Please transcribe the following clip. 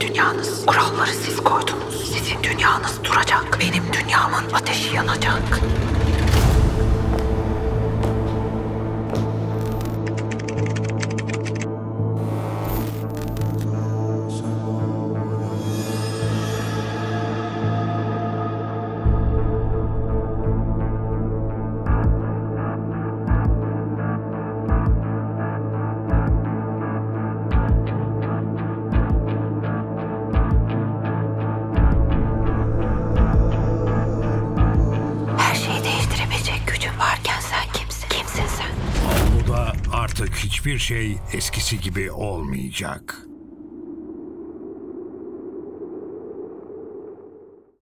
sizin dünyanız. Kuralları siz koydunuz. Sizin dünyanız duracak. Benim dünyamın ateşi yanacak. Hiçbir şey eskisi gibi olmayacak.